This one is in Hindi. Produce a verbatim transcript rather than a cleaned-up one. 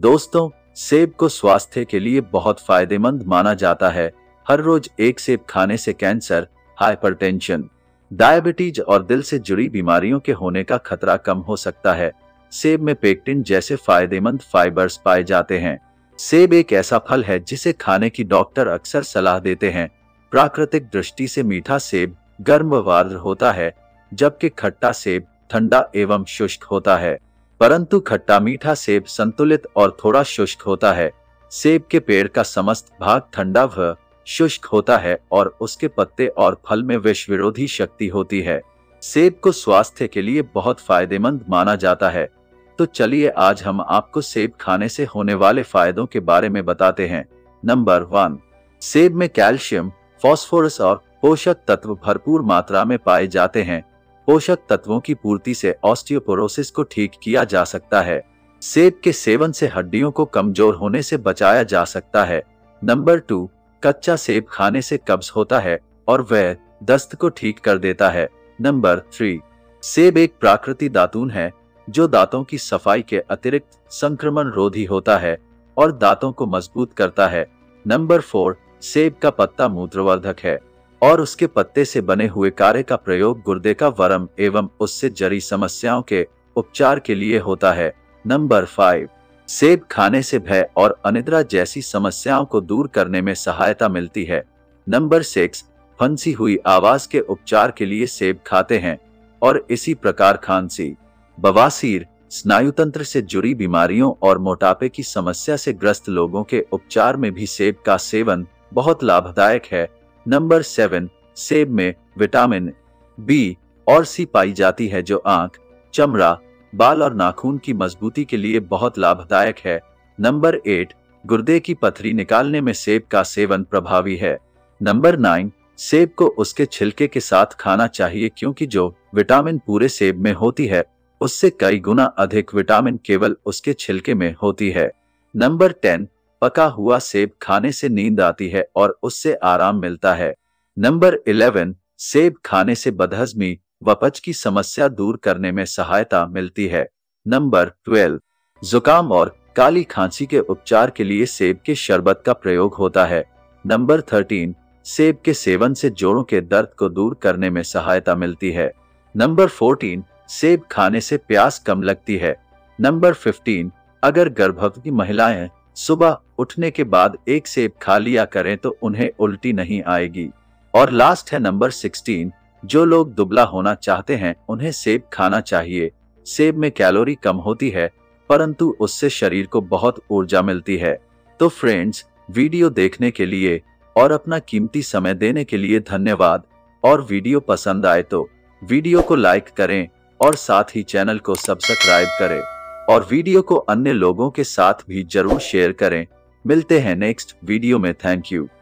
दोस्तों, सेब को स्वास्थ्य के लिए बहुत फायदेमंद माना जाता है। हर रोज एक सेब खाने से कैंसर, हाइपरटेंशन, डायबिटीज और दिल से जुड़ी बीमारियों के होने का खतरा कम हो सकता है। सेब में पेक्टिन जैसे फायदेमंद फाइबर्स पाए जाते हैं। सेब एक ऐसा फल है जिसे खाने की डॉक्टर अक्सर सलाह देते हैं। प्राकृतिक दृष्टि से मीठा सेब गर्म व आर्द्र होता है, जबकि खट्टा सेब ठंडा एवं शुष्क होता है। परंतु खट्टा मीठा सेब संतुलित और थोड़ा शुष्क होता है। सेब के पेड़ का समस्त भाग ठंडा व शुष्क होता है और उसके पत्ते और फल में विष विरोधी शक्ति होती है। सेब को स्वास्थ्य के लिए बहुत फायदेमंद माना जाता है। तो चलिए आज हम आपको सेब खाने से होने वाले फायदों के बारे में बताते हैं। नंबर वन, सेब में कैल्शियम, फॉस्फोरस और पोषक तत्व भरपूर मात्रा में पाए जाते हैं। पोषक तत्वों की पूर्ति से ऑस्टियोपोरोसिस को ठीक किया जा सकता है। सेब के सेवन से हड्डियों को कमजोर होने से बचाया जा सकता है। नंबर टू, कच्चा सेब खाने से कब्ज होता है और वह दस्त को ठीक कर देता है। नंबर थ्री, सेब एक प्राकृतिक दातून है जो दांतों की सफाई के अतिरिक्त संक्रमण रोधी होता है और दांतों को मजबूत करता है। नंबर फोर, सेब का पत्ता मूत्रवर्धक है और उसके पत्ते से बने हुए काढ़े का प्रयोग गुर्दे का वर्म एवं उससे जड़ी समस्याओं के उपचार के लिए होता है। नंबर फाइव, सेब खाने से भय और अनिद्रा जैसी समस्याओं को दूर करने में सहायता मिलती है। नंबर सिक्स, फंसी हुई आवाज के उपचार के लिए सेब खाते हैं और इसी प्रकार खांसी, बवासीर, स्नायुतंत्र से जुड़ी बीमारियों और मोटापे की समस्या से ग्रस्त लोगों के उपचार में भी सेब का सेवन बहुत लाभदायक है। नंबर सेवन, सेब में विटामिन बी और सी पाई जाती है जो आंख, चमड़ा, बाल और नाखून की मजबूती के लिए बहुत लाभदायक है। नंबर एट, गुर्दे की पथरी निकालने में सेब का सेवन प्रभावी है। नंबर नाइन, सेब को उसके छिलके के साथ खाना चाहिए क्योंकि जो विटामिन पूरे सेब में होती है उससे कई गुना अधिक विटामिन केवल उसके छिलके में होती है। नंबर टेन, पका हुआ सेब खाने से नींद आती है और उससे आराम मिलता है। नंबर इलेवन, सेब खाने से बदहजमी व पच की समस्या दूर करने में सहायता मिलती है। नंबर ट्वेल्व, जुकाम और काली खांसी के उपचार के लिए सेब के शरबत का प्रयोग होता है। नंबर थर्टीन, सेब के सेवन से जोड़ों के दर्द को दूर करने में सहायता मिलती है। नंबर फोर्टीन, सेब खाने से प्यास कम लगती है। नंबर फिफ्टीन, अगर गर्भवती महिलाएं सुबह उठने के बाद एक सेब खा लिया करें तो उन्हें उल्टी नहीं आएगी। और लास्ट है नंबर सोलह, जो लोग दुबला होना चाहते हैं उन्हें सेब खाना चाहिए। सेब में कैलोरी कम होती है परंतु उससे शरीर को बहुत ऊर्जा मिलती है। तो फ्रेंड्स, वीडियो देखने के लिए और अपना कीमती समय देने के लिए धन्यवाद। और वीडियो पसंद आए तो वीडियो को लाइक करें और साथ ही चैनल को सब्सक्राइब करें और वीडियो को अन्य लोगों के साथ भी जरूर शेयर करें। मिलते हैं नेक्स्ट वीडियो में। Thank you.